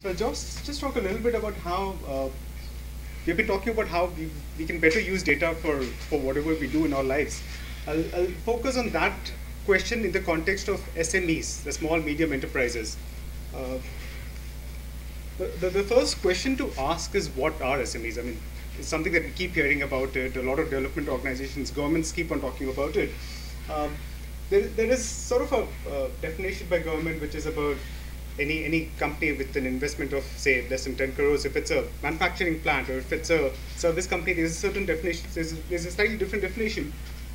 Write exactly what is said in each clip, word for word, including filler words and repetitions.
So Josh, just talk a little bit about how uh, we've been talking about how we, we can better use data for, for whatever we do in our lives. I'll, I'll focus on that question in the context of S M Es, the small medium enterprises. Uh, the, the, the first question to ask is, what are S M Es? I mean, it's something that we keep hearing about it. A lot of development organizations, governments keep on talking about it. Um, there, there is sort of a uh, definition by government which is about Any, any company with an investment of, say, less than ten crores, if it's a manufacturing plant or if it's a service company, there's a certain definition, there's, there's a slightly different definition.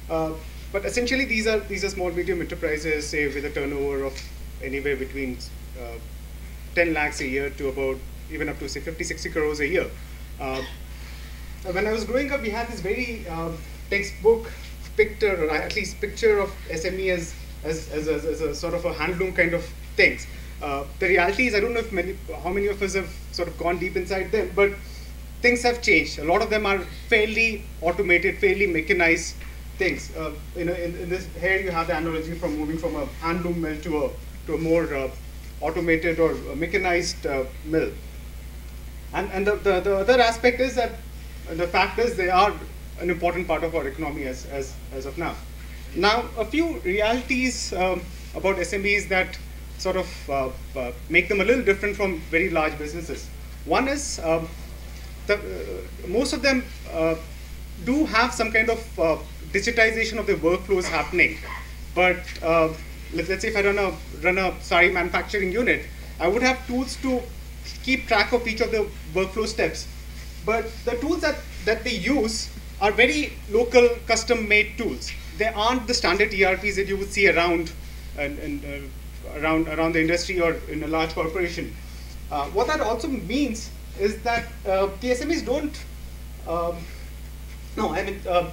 Uh, but essentially, these are, these are small, medium enterprises, say, with a turnover of anywhere between uh, ten lakhs a year to about, even up to, say, fifty, sixty crores a year. Uh, when I was growing up, we had this very uh, textbook picture, or at least picture of S M E as, as, as, a, as a sort of a handloom kind of things. Uh, the reality is, I don't know if many, how many of us have sort of gone deep inside them, but things have changed. A lot of them are fairly automated, fairly mechanized things. Uh, you know, in, in this here you have the analogy from moving from a handloom mill to a to a more uh, automated or mechanized uh, mill. And and the, the the other aspect is that the fact is they are an important part of our economy as as as of now. Now, a few realities um, about S M Es that sort of uh, uh, make them a little different from very large businesses. One is uh, the, uh, most of them uh, do have some kind of uh, digitization of their workflows happening. But uh, let, let's say if I run a, run a sari manufacturing unit, I would have tools to keep track of each of the workflow steps. But the tools that, that they use are very local, custom-made tools. They aren't the standard E R Ps that you would see around and, and uh, Around, around the industry or in a large corporation. Uh, what that also means is that uh, the S M Es don't, um, no, I mean, uh,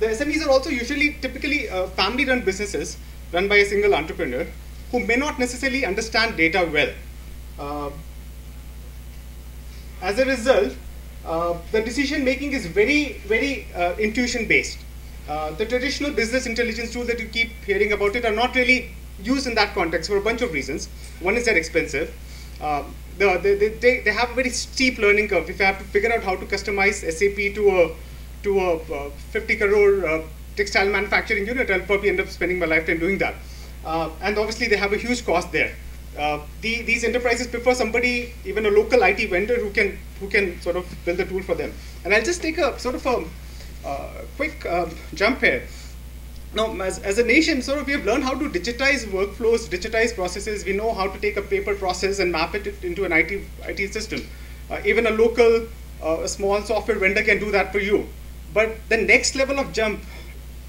the S M Es are also usually typically uh, family-run businesses run by a single entrepreneur who may not necessarily understand data well. Uh, as a result, uh, the decision-making is very, very uh, intuition-based. Uh, the traditional business intelligence tools that you keep hearing about it are not really used in that context for a bunch of reasons. One is they're expensive. Uh, they, they, they, they have a very steep learning curve. If you have to figure out how to customize S A P to a to a uh, fifty crore uh, textile manufacturing unit, I'll probably end up spending my lifetime doing that. Uh, and obviously, they have a huge cost there. Uh, the, these enterprises prefer somebody, even a local I T vendor, who can who can sort of build the tool for them. And I'll just take a sort of a uh, quick uh, jump here. Now, as, as a nation, sort of, we have learned how to digitize workflows, digitize processes. We know how to take a paper process and map it into an I T, I T system. Uh, even a local, uh, a small software vendor can do that for you. But the next level of jump,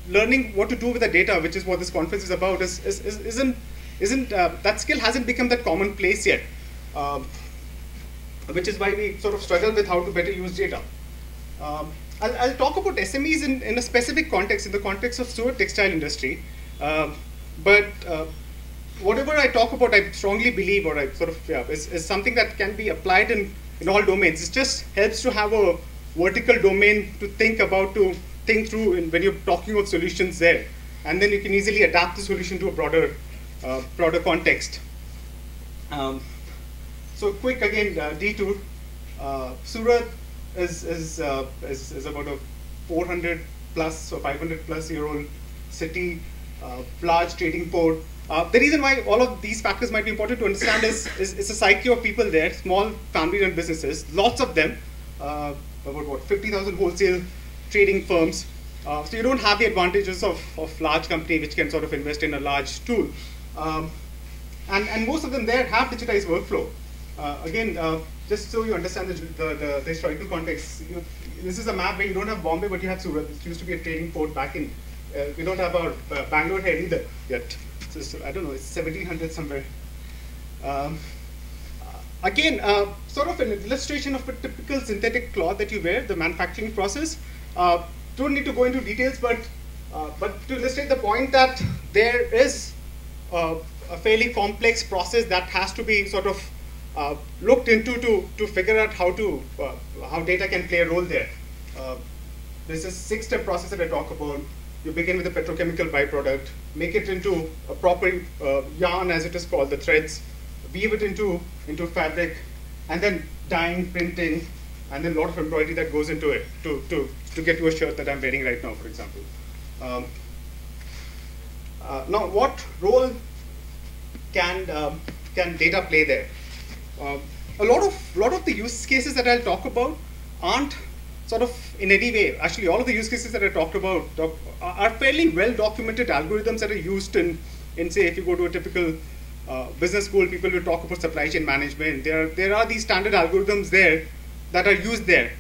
learning what to do with the data, which is what this conference is about, is, is, is, isn't, isn't uh, that skill hasn't become that commonplace yet, um, which is why we sort of struggle with how to better use data. Um, I'll, I'll talk about S M Es in, in a specific context, in the context of Seward textile industry. Uh, but uh, whatever I talk about, I strongly believe, or I sort of, yeah, is, is something that can be applied in, in all domains. It just helps to have a vertical domain to think about, to think through in, when you're talking of solutions there. And then you can easily adapt the solution to a broader, uh, broader context. Um, so quick, again, uh, detour. Uh, Seward Is is, uh, is is about a four hundred plus or five hundred plus year old city, uh, large trading port. Uh, the reason why all of these factors might be important to understand is is, is the psyche of people there. Small family-run businesses, lots of them, uh, about what fifty thousand wholesale trading firms. Uh, so you don't have the advantages of of large company which can sort of invest in a large tool, um, and and most of them there have digitized workflow. Uh, again. Uh, Just so you understand the, the, the, the historical context, you, this is a map where you don't have Bombay, but you have Surat. It used to be a trading port back in. Uh, we don't have our uh, Bangalore here either yet. So, so I don't know, it's seventeen hundred somewhere. Um, again, uh, sort of an illustration of a typical synthetic cloth that you wear, the manufacturing process. Uh, don't need to go into details, but uh, but to illustrate the point that there is uh, a fairly complex process that has to be sort of Uh, looked into to to figure out how to uh, how data can play a role there. Uh, there's a six-step process that I talk about. You begin with a petrochemical byproduct, make it into a proper uh, yarn, as it is called, the threads, weave it into into fabric, and then dyeing, printing, and then a lot of embroidery that goes into it to, to, to get you a shirt that I'm wearing right now, for example. Um, uh, now, what role can, um, can data play there? Uh, a lot of, lot of the use cases that I'll talk about aren't sort of in any way, actually all of the use cases that I talked about are fairly well documented algorithms that are used in, in say, if you go to a typical uh, business school, people will talk about supply chain management. There, there are these standard algorithms there that are used there.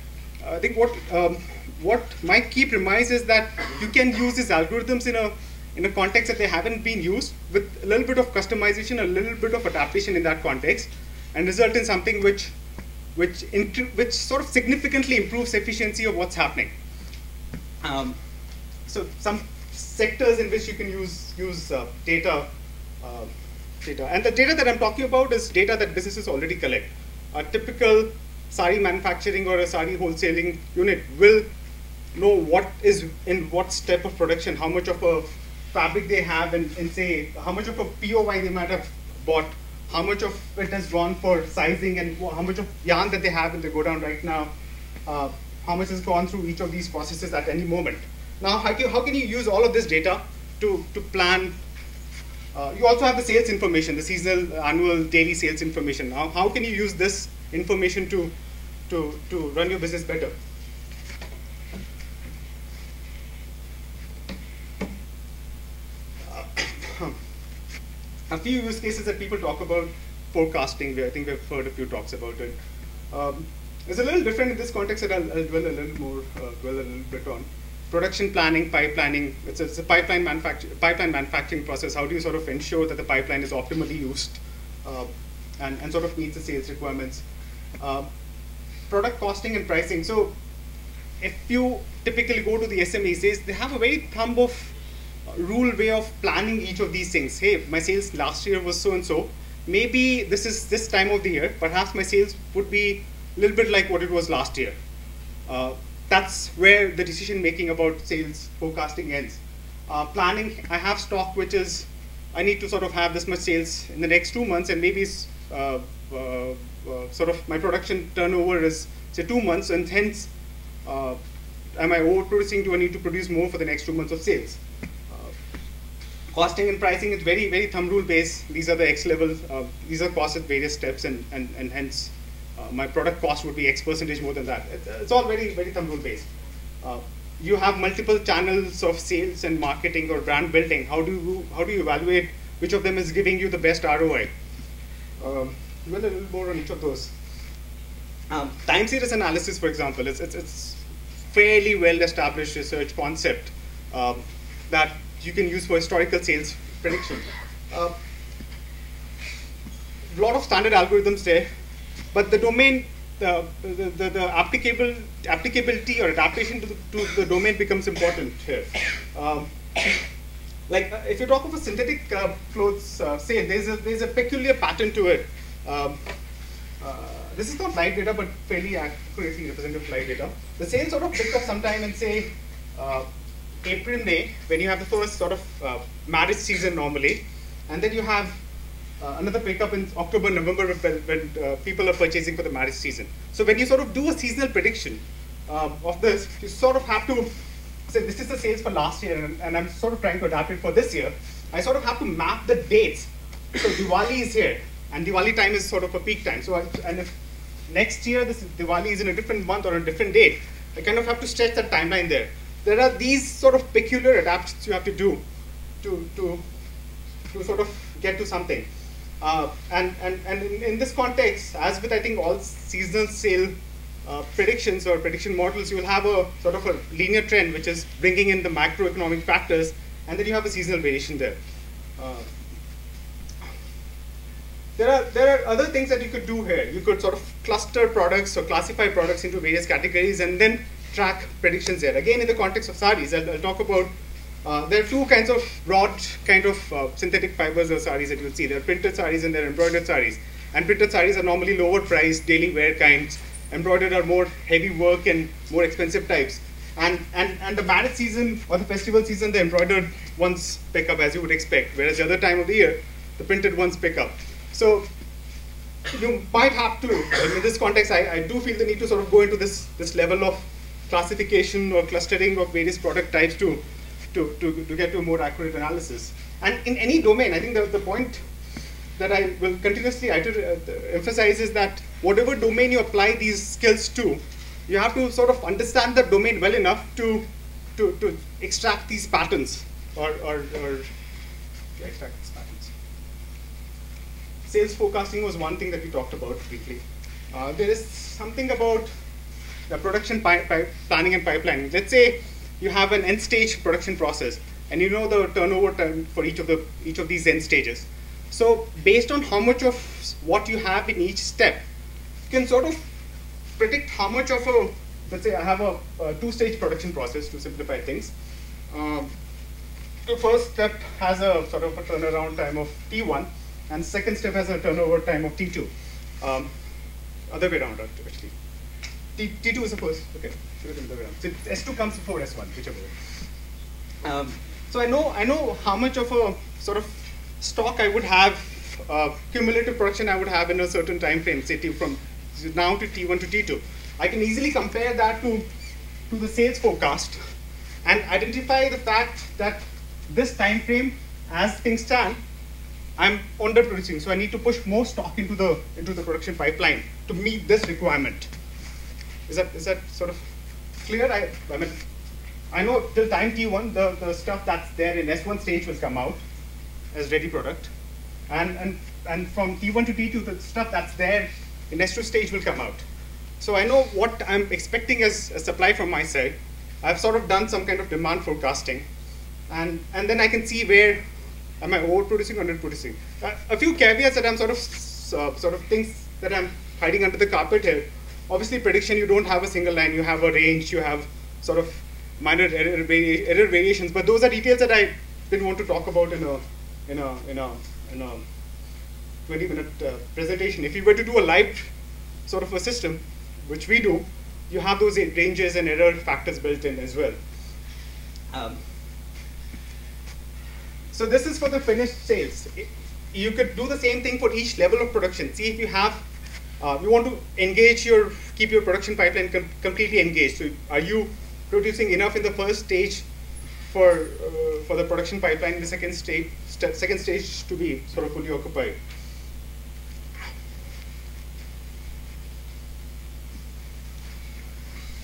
I think what, um, what my key premise is that you can use these algorithms in a, in a context that they haven't been used, with a little bit of customization, a little bit of adaptation in that context, and result in something which Which, which sort of significantly improves efficiency of what's happening. Um, so some sectors in which you can use, use uh, data, uh, data. And the data that I'm talking about is data that businesses already collect. A typical sari manufacturing or a sari wholesaling unit will know what is in what step of production, how much of a fabric they have, and, and say how much of a P O Y they might have bought, how much of it has gone for sizing, and how much of yarn that they have in the go down right now, uh, how much has gone through each of these processes at any moment. Now, how can you, how can you use all of this data to, to plan? Uh, you also have the sales information, the seasonal, annual, daily sales information. Now, how can you use this information to, to, to run your business better? A few use cases that people talk about, forecasting, where I think we've heard a few talks about it. Um, it's a little different in this context that I'll, I'll dwell a little more, uh, dwell a little bit on. Production planning, pipelining, it's a, it's a pipeline, manufacture, pipeline manufacturing process. How do you sort of ensure that the pipeline is optimally used uh, and, and sort of meets the sales requirements? Uh, product costing and pricing. So if you typically go to the S M Es, they have a very thumb of rule way of planning each of these things. Hey, my sales last year was so and so. Maybe this is this time of the year. Perhaps my sales would be a little bit like what it was last year. Uh, that's where the decision making about sales forecasting ends. Uh, planning, I have stock which is, I need to sort of have this much sales in the next two months, and maybe uh, uh, uh, sort of my production turnover is say two months, and hence uh, am I overproducing? Do I need to produce more for the next two months of sales? Costing and pricing is very, very thumb rule based. These are the X level. Uh, these are costs at various steps, and, and, and hence uh, my product cost would be X percentage more than that. It, it's all very, very thumb rule based. Uh, you have multiple channels of sales and marketing or brand building. How do you, how do you evaluate which of them is giving you the best R O I? Um, well, a little more on each of those. Um, time series analysis, for example, it's, it's, it's fairly well established research concept um, that you can use for historical sales prediction. A uh, lot of standard algorithms there, but the domain, the, the, the, the applicable, applicability or adaptation to the, to the domain becomes important here. Um, like uh, if you talk of a synthetic uh, clothes uh, sale, there's a, there's a peculiar pattern to it. Um, uh, this is not live data, but fairly accurately representative live data. The sales sort of pick up sometime and say, uh, April, May, when you have the first sort of uh, marriage season normally, and then you have uh, another pickup in October, November when, when uh, people are purchasing for the marriage season. So when you sort of do a seasonal prediction uh, of this, you sort of have to say this is the sales for last year, and, and I'm sort of trying to adapt it for this year. I sort of have to map the dates. So Diwali is here, and Diwali time is sort of a peak time. So I, and if next year this Diwali is in a different month or a different date, I kind of have to stretch that timeline there. There are these sort of peculiar adapts you have to do to, to, to sort of get to something. Uh, and and, and in, in this context, as with I think all seasonal sale uh, predictions or prediction models, you will have a sort of a linear trend which is bringing in the macroeconomic factors, and then you have a seasonal variation there. Uh, there are, there are other things that you could do here. You could sort of cluster products or classify products into various categories and then track predictions there. Again, in the context of saris, I'll, I'll talk about, uh, there are two kinds of broad kind of uh, synthetic fibers or saris that you'll see. There are printed saris and there are embroidered saris. And printed saris are normally lower priced, daily wear kinds. Embroidered are more heavy work and more expensive types. And, and, and the marriage season or the festival season, the embroidered ones pick up as you would expect, whereas the other time of the year, the printed ones pick up. So you might have to, I mean, in this context, I, I do feel the need to sort of go into this, this level of classification or clustering of various product types to, to, to, to get to a more accurate analysis. And in any domain, I think the, the point that I will continuously emphasize is that whatever domain you apply these skills to, you have to sort of understand the domain well enough to, to, to extract these patterns or, or, or to extract these patterns. Sales forecasting was one thing that we talked about briefly. Uh, there is something about the production pi pi planning and pipelining. Let's say you have an end stage production process and you know the turnover time for each of, the, each of these end stages. So based on how much of what you have in each step, you can sort of predict how much of a, let's say I have a, a two-stage production process to simplify things. Um, the first step has a sort of a turnaround time of T one, and second step has a turnover time of T two. Um, other way around, actually. T, T2 is the first, okay, other way around. So S two comes before S one, whichever way. Um, so I know, I know how much of a sort of stock I would have, uh, cumulative production I would have in a certain time frame, say from now to T one to T two. I can easily compare that to, to the sales forecast and identify the fact that this time frame, as things stand, I'm underproducing, so I need to push more stock into the, into the production pipeline to meet this requirement. Is that, is that sort of clear? I, I mean, I know till time T one, the, the stuff that's there in S one stage will come out as ready product, and, and, and from T one to T two, the stuff that's there in S two stage will come out. So I know what I'm expecting as a supply from my side. I've sort of done some kind of demand forecasting, and, and then I can see where am I overproducing or underproducing. Uh, a few caveats that I'm sort of, uh, sort of things that I'm hiding under the carpet here. Obviously prediction, you don't have a single line, you have a range, you have sort of minor error, vari error variations, but those are details that I didn't want to talk about in a, in a, in a, in a twenty minute uh, presentation. If you were to do a live sort of a system, which we do, you have those ranges and error factors built in as well. Um, so this is for the finished sales. It, you could do the same thing for each level of production. See if you have, uh, you want to engage your, keep your production pipeline com completely engaged. So are you producing enough in the first stage for, uh, for the production pipeline in the second stage, st second stage to be sort of fully occupied?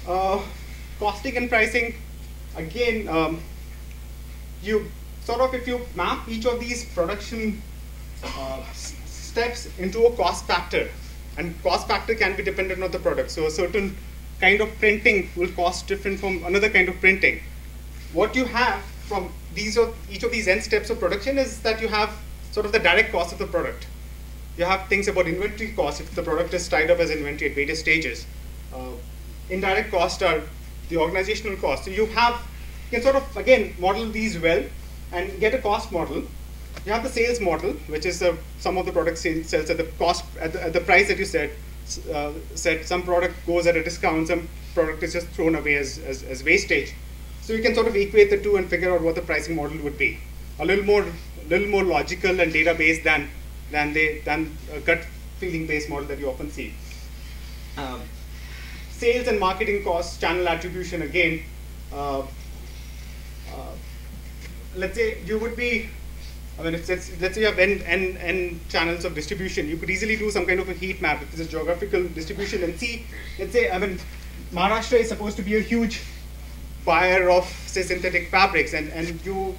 Uh, costing and pricing, again, um, you sort of, if you map each of these production uh, steps into a cost factor, and cost factor can be dependent on the product. So a certain kind of printing will cost different from another kind of printing. What you have from these or each of these end steps of production is that you have sort of the direct cost of the product. You have things about inventory cost if the product is tied up as inventory at various stages. Uh, Indirect costs are the organizational costs. So you have, you can sort of, again, model these well and get a cost model. You have the sales model, which is the sum of the product sales sells at the cost, at the, at the price that you set, uh, set. Some product goes at a discount, some product is just thrown away as, as, as wastage. So you can sort of equate the two and figure out what the pricing model would be. A little more, little more logical and data-based than, than, they, than a gut feeling-based model that you often see. Um, Sales and marketing costs, channel attribution again. Uh, uh, let's say you would be, I mean, if, let's, let's say you have n, n, n channels of distribution. You could easily do some kind of a heat map if it's a geographical distribution and see, let's say, I mean, Maharashtra is supposed to be a huge buyer of, say, synthetic fabrics, and, and you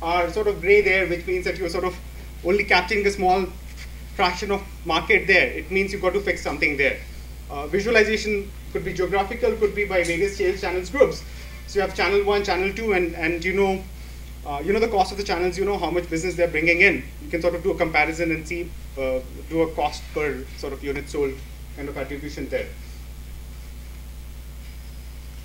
are sort of gray there, which means that you're sort of only capturing a small fraction of market there. It means you've got to fix something there. Uh, visualization could be geographical, could be by various sales channels groups. So you have channel one, channel two, and, and you know uh, you know the cost of the channels, you know how much business they're bringing in. You can sort of do a comparison and see, uh, do a cost per sort of unit sold kind of attribution there.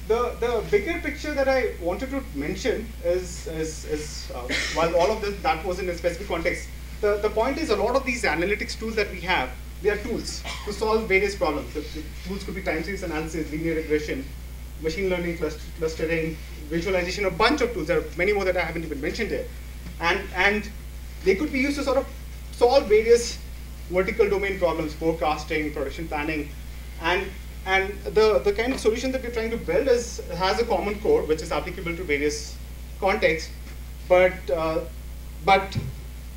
The, the bigger picture that I wanted to mention is, is, is uh, while all of this, that was in a specific context, the, the point is a lot of these analytics tools that we have, they are tools to solve various problems. The, the tools could be time series analysis, linear regression, machine learning, cluster, clustering, visualization, a bunch of tools. There are many more that I haven't even mentioned there. And, and they could be used to sort of solve various vertical domain problems, forecasting, production planning, and and the the kind of solution that we're trying to build is has a common core which is applicable to various contexts, but uh, but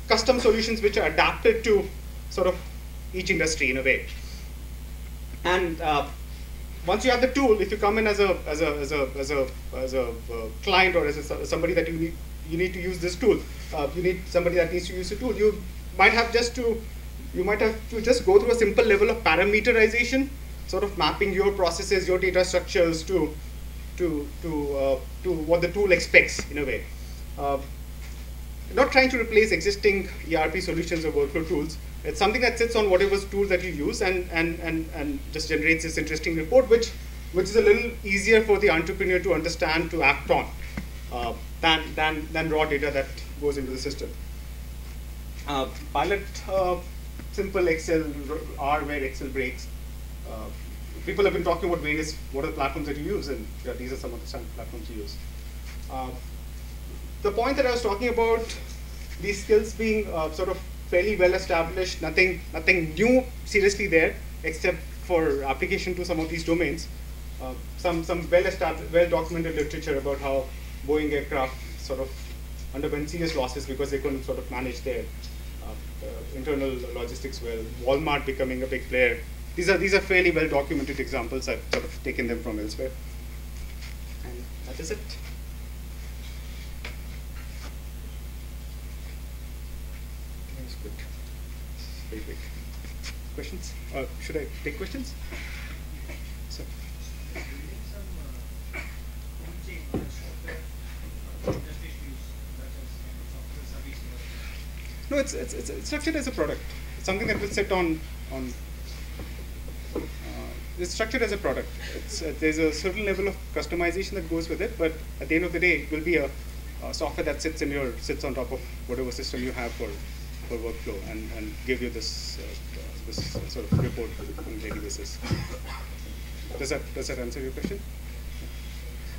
custom solutions which are adapted to sort of each industry in a way. And uh, once you have the tool, if you come in as a as a as a as a, as a uh, client or as a, somebody that you need you need to use this tool, uh, you need somebody that needs to use the tool. You might have just to you might have to just go through a simple level of parameterization, sort of mapping your processes, your data structures to to to uh, to what the tool expects in a way. Uh, not trying to replace existing E R P solutions or workflow tools. It's something that sits on whatever tool that you use and and and and just generates this interesting report, which which is a little easier for the entrepreneur to understand, to act on, uh, than than than raw data that goes into the system. Uh, pilot uh, simple Excel R where Excel breaks. Uh, people have been talking about various what are the platforms that you use, and yeah, these are some of the standard platforms you use. Uh, the point that I was talking about, these skills being uh, sort of fairly well established, nothing nothing new seriously there except for application to some of these domains. Uh, some some well established, well documented literature about how Boeing aircraft sort of underwent serious losses because they couldn't sort of manage their uh, uh, internal logistics well. Walmart becoming a big player. These are these are fairly well documented examples. I've sort of taken them from elsewhere. And that is it. That is good. Very quick. Questions? Uh, should I take questions? So. No, it's it's it's structured as a product. It's something that will sit on on. It's structured as a product. It's, uh, there's a certain level of customization that goes with it, but at the end of the day, it will be a, a software that sits in your sits on top of whatever system you have for for workflow, and and give you this uh, this sort of report on a daily basis. Does that does that answer your question?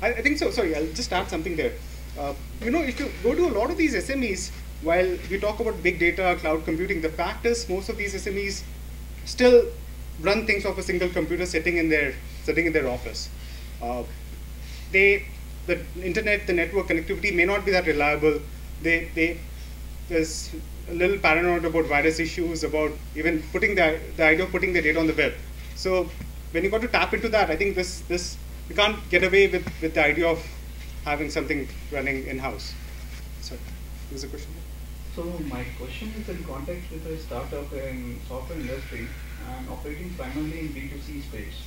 I, I think so. Sorry, I'll just add something there. Uh, you know, if you go to a lot of these S M Es, while we talk about big data, cloud computing, the fact is most of these S M Es still run things off a single computer sitting in their sitting in their office. Uh, they, the internet, the network connectivity may not be that reliable. They, they, there's a little paranoid about virus issues, about even putting the the idea of putting the data on the web. So when you got to tap into that, I think this this you can't get away with with the idea of having something running in house. So, there's a question. So my question is in context with a startup in software industry. And operating primarily in B two C space.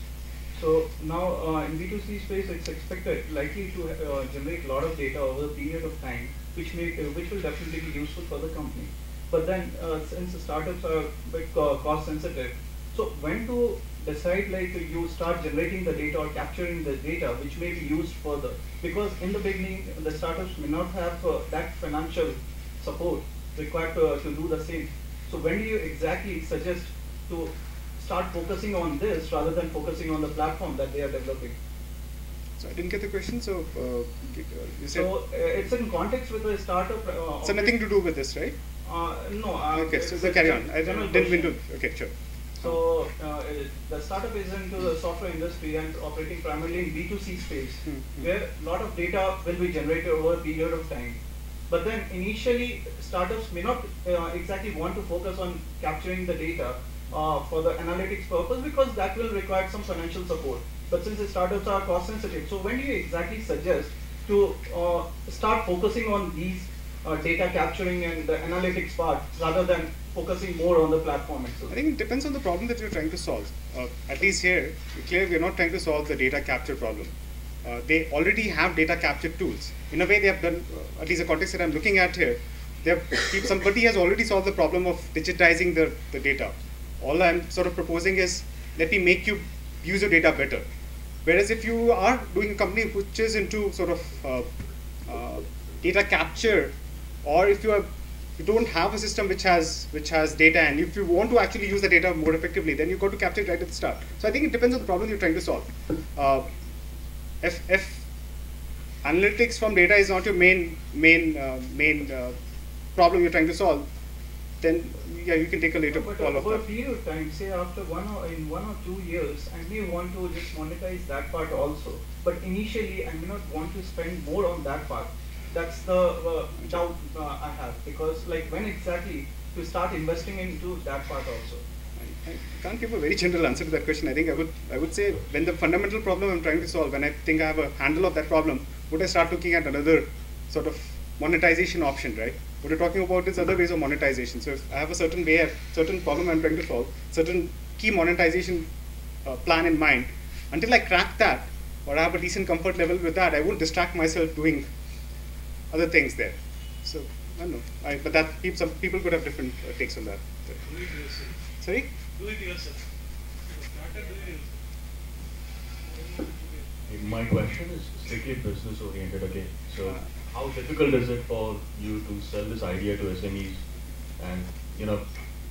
So now uh, in B two C space, it's expected likely to uh, generate a lot of data over a period of time, which may uh, which will definitely be useful for the company. But then, uh, since the startups are a bit uh, cost sensitive, so when to decide like you start generating the data or capturing the data, which may be used further? Because in the beginning, the startups may not have uh, that financial support required to, uh, to do the same. So when do you exactly suggest to start focusing on this rather than focusing on the platform that they are developing? So I didn't get the question. So uh, you said so uh, it's in context with a startup. Uh, so nothing to do with this, right? Uh, no. Uh, okay. So the carry on. I didn't mean to. Okay, sure. So uh, the startup is into the software industry and operating primarily in B two C space, mm-hmm. where a lot of data will be generated over a period of time. But then initially, startups may not uh, exactly want to focus on capturing the data. Uh, for the analytics purpose, because that will require some financial support. But since the startups are cost sensitive, so when do you exactly suggest to uh, start focusing on these uh, data capturing and the analytics part rather than focusing more on the platform itself? I think it depends on the problem that you're trying to solve. Uh, at least here, we're clear we're not trying to solve the data capture problem. Uh, they already have data capture tools. In a way, they have done, uh, at least the context that I'm looking at here, they have, somebody has already solved the problem of digitizing the, the data. All I'm sort of proposing is, let me make you use your data better. Whereas if you are doing a company which is into sort of uh, uh, data capture, or if you, are, you don't have a system which has, which has data, and if you want to actually use the data more effectively, then you've got to capture it right at the start. So I think it depends on the problem you're trying to solve. Uh, if, if analytics from data is not your main, main, uh, main uh, problem you're trying to solve, then yeah, you can take a later call. But over a period of time, say after one or in one or two years, I may want to just monetize that part also. But initially, I may not want to spend more on that part. That's the uh, doubt uh, I have, because like when exactly to start investing into that part also. I can't give a very general answer to that question. I think I would, I would say when the fundamental problem I'm trying to solve, when I think I have a handle of that problem, would I start looking at another sort of monetization option, right? What you're talking about is other ways of monetization. So if I have a certain way, a certain problem I'm trying to solve, certain key monetization uh, plan in mind, until I crack that, or I have a decent comfort level with that, I won't distract myself doing other things there. So, I don't know. I, but that some people could have different uh, takes on that. Sorry? Do it yourself. My question is strictly business oriented again. So how difficult is it for you to sell this idea to S M Es, and you know,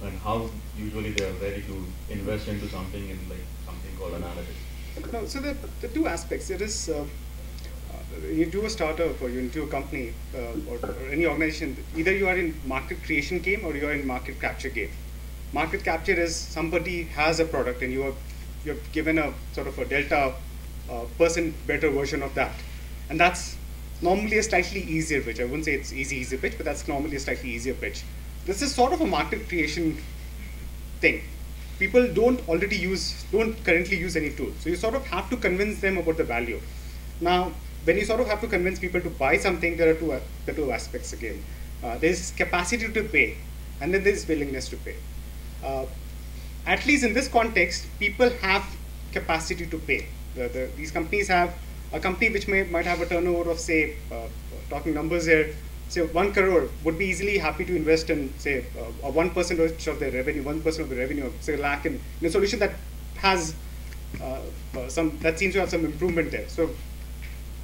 and how usually they are ready to invest into something in like something called analytics? No, so there, there are two aspects. There is uh, uh, you do a startup or you do a company uh, or, or any organization. Either you are in market creation game or you are in market capture game. Market capture is somebody has a product and you are you're given a sort of a delta uh, percent better version of that, and that's normally a slightly easier pitch. I wouldn't say it's easy, easy pitch, but that's normally a slightly easier pitch. This is sort of a market creation thing. People don't already use, don't currently use any tool, so you sort of have to convince them about the value. Now, when you sort of have to convince people to buy something, there are two, the two aspects again. Uh, there's capacity to pay, and then there's willingness to pay. Uh, at least in this context, people have capacity to pay. The, the, these companies have, a company which may, might have a turnover of, say, uh, talking numbers here, say one crore would be easily happy to invest in, say, uh, a one percentage of their revenue, one percent of the revenue, say, lakh in, in a solution that has uh, uh, some, that seems to have some improvement there. So,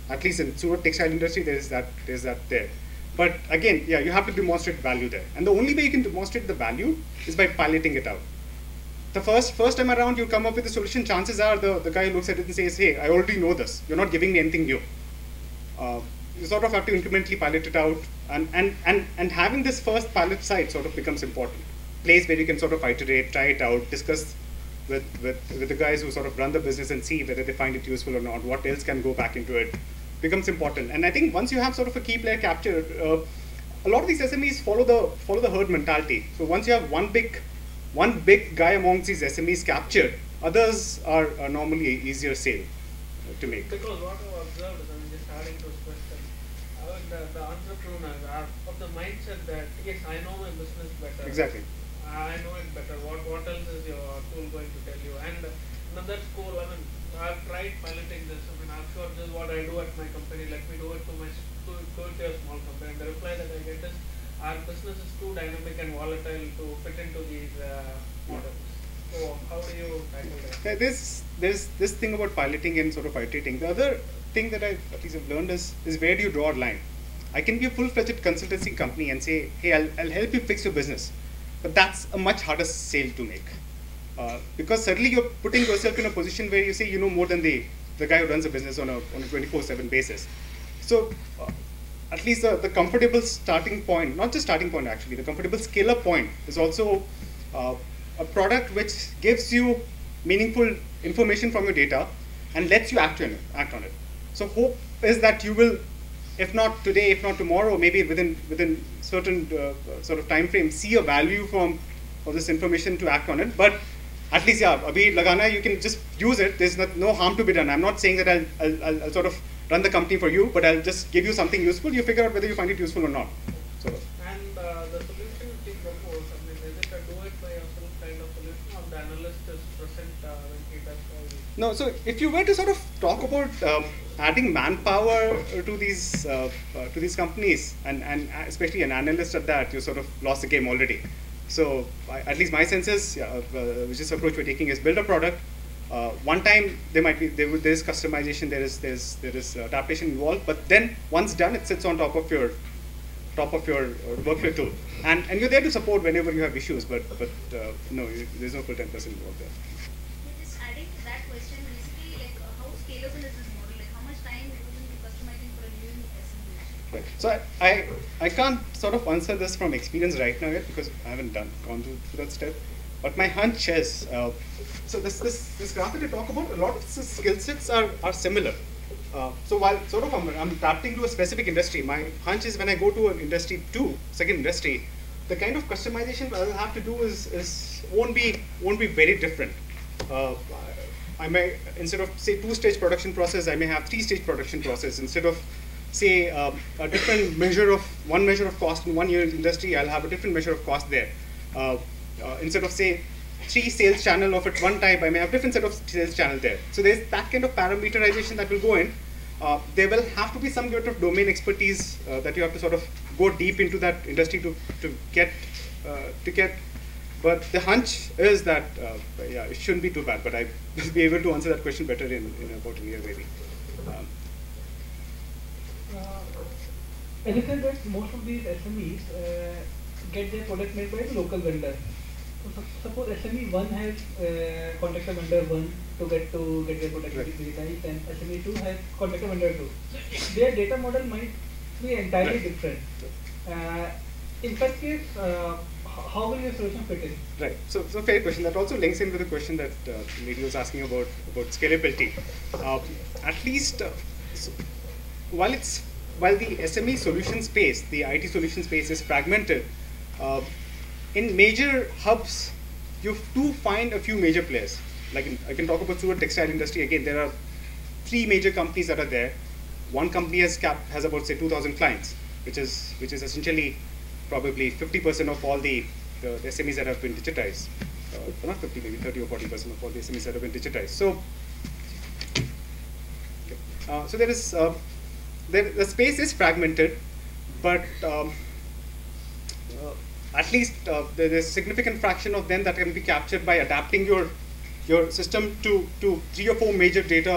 at least in the textile industry, there is that, there is that there. But again, yeah, you have to demonstrate value there. And the only way you can demonstrate the value is by piloting it out. The first first time around you come up with a solution, chances are the, the guy looks at it and says, hey, I already know this. You're not giving me anything new. Uh, you sort of have to incrementally pilot it out. And, and, and, and having this first pilot site sort of becomes important. Place where you can sort of iterate, try it out, discuss with, with, with the guys who sort of run the business and see whether they find it useful or not, what else can go back into it. Becomes important. And I think once you have sort of a key player capture, uh, a lot of these S M Es follow the follow the herd mentality. So once you have one big one big guy amongst these S M Es captured, others are, are normally an easier sale uh, to make. Because what I've observed is, I mean, just adding to this question, uh, the, the entrepreneurs are of the mindset that, yes, I know my business better. Exactly. I know it better. What, what else is your tool going to tell you? And another school, I mean, I've tried piloting this. I mean, I'm sure this is what I do at my company. Let me do it to my to, to a small company. And the reply that I get is, our business is too dynamic and volatile to fit into these uh, models. So how do you tackle that? This there's this thing about piloting and sort of iterating. The other thing that I at least have learned is is where do you draw a line? I can be a full-fledged consultancy company and say, hey, I'll I'll help you fix your business, but that's a much harder sale to make. Uh, because suddenly you're putting yourself in a position where you say you know more than the, the guy who runs a business on a twenty-four seven basis. So uh, at least the, the comfortable starting point, not just starting point actually, the comfortable scale-up point is also uh, a product which gives you meaningful information from your data and lets you act on it. Act on it. So hope is that you will, if not today, if not tomorrow, maybe within, within certain uh, sort of time frame, see a value from of this information to act on it. But at least, yeah, abhi lagana, you can just use it. There's not, no harm to be done. I'm not saying that I'll, I'll, I'll sort of run the company for you, but I'll just give you something useful. You figure out whether you find it useful or not. Sort of. And uh, the solution you propose, I mean, is it a do-it-by-yourself kind of solution, or the analyst is present uh, when he does all? No, so if you were to sort of talk about um, adding manpower to these uh, uh, to these companies, and, and especially an analyst at that, you sort of lost the game already. So I, at least my sense is, yeah, uh, which is the approach we're taking is build a product. Uh, one time there might be there, there is customization, there is there is there is adaptation involved, but then once done, it sits on top of your top of your workflow tool, and and you're there to support whenever you have issues. But but uh, no, you, there's no full ten percent involved there. Yeah, just adding to that question, basically, like uh, how scalable is this model? Like how much time goes into customizing for a new S M E? Right. So I, I I can't sort of answer this from experience right now yet because I haven't done gone through that step. But my hunch is, uh, so this this this graph that I talk about, a lot of the skill sets are are similar. Uh, so while sort of I'm, I'm adapting to a specific industry, my hunch is when I go to an industry two, second industry, the kind of customization I'll have to do is is won't be won't be very different. Uh, I may, instead of say two-stage production process, I may have three-stage production process. Instead of say uh, a different measure of one measure of cost in one year industry, I'll have a different measure of cost there. Uh, uh, instead of say three sales channel of it one type, I may have different set of sales channel there. So there's that kind of parameterization that will go in. Uh, there will have to be some sort of domain expertise uh, that you have to sort of go deep into that industry to to get uh, to get. But the hunch is that uh, yeah, it shouldn't be too bad. But I will be able to answer that question better in, in about a year maybe. Um, uh, I understand that most of these S M Es uh, get their product made by the local vendor. So suppose S M E one has uh, contractor vendor one to get to get their product right. digitized, and S M E two has contractor vendor two. Their data model might be entirely right. different. Uh, in such case, uh, how will your solution fit in? Right. So, so fair question. That also links in with the question that uh, the lady was asking about about scalability. Uh, at least, uh, so while it's while the S M E solution space, the I T solution space is fragmented. Uh, In major hubs, you do find a few major players. Like in, I can talk about through the textile industry again. There are three major companies that are there. One company has cap has about say two thousand clients, which is which is essentially probably fifty percent of all the, the, the S M Es that have been digitized. Uh, not fifty, maybe thirty or forty percent of all the S M Es that have been digitized. So, uh, so there is uh, there, the space is fragmented, but. Um, uh, At least uh, there is a significant fraction of them that can be captured by adapting your your system to to three or four major data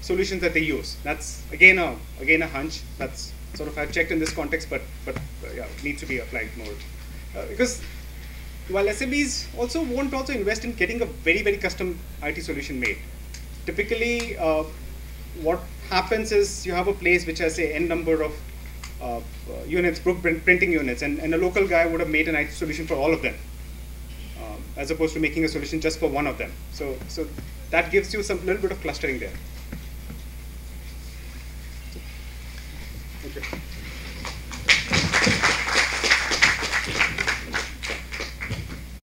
solutions that they use. That's again a again a hunch. That's sort of I've checked in this context, but but uh, yeah, it needs to be applied more uh, because while S M Es also won't also invest in getting a very very custom I T solution made. Typically, uh, what happens is you have a place which has say n number of Uh, uh, units, book print, printing units, and, and a local guy would have made an I T solution for all of them, um, as opposed to making a solution just for one of them. So, so that gives you some little bit of clustering there. Okay.